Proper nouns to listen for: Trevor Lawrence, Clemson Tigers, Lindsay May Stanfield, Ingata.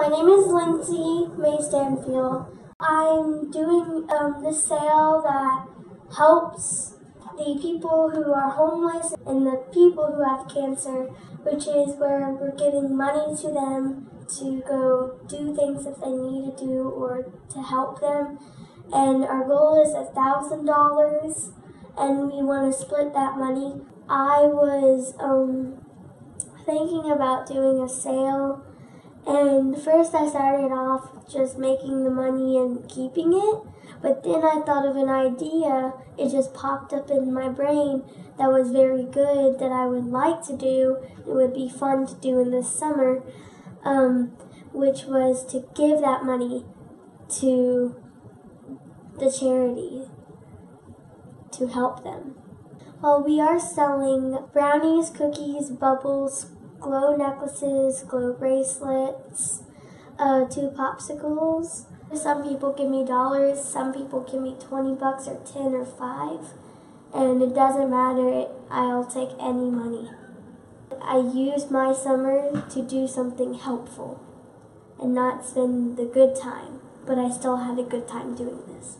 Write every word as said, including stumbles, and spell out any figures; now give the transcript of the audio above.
My name is Lindsay May Stanfield. I'm doing um, this sale that helps the people who are homeless and the people who have cancer, which is where we're giving money to them to go do things that they need to do or to help them. And our goal is a thousand dollars, and we want to split that money. I was um, thinking about doing a sale, and first I started off just making the money and keeping it, but then I thought of an idea. It just popped up in my brain that was very good, that I would like to do, it would be fun to do in this summer, um, which was to give that money to the charity to help them. Well, we are selling brownies, cookies, bubbles, glow necklaces, glow bracelets, uh, two popsicles. Some people give me dollars, some people give me twenty bucks or ten or five, and it doesn't matter, I'll take any money. I use my summer to do something helpful and not spend the good time, but I still had a good time doing this.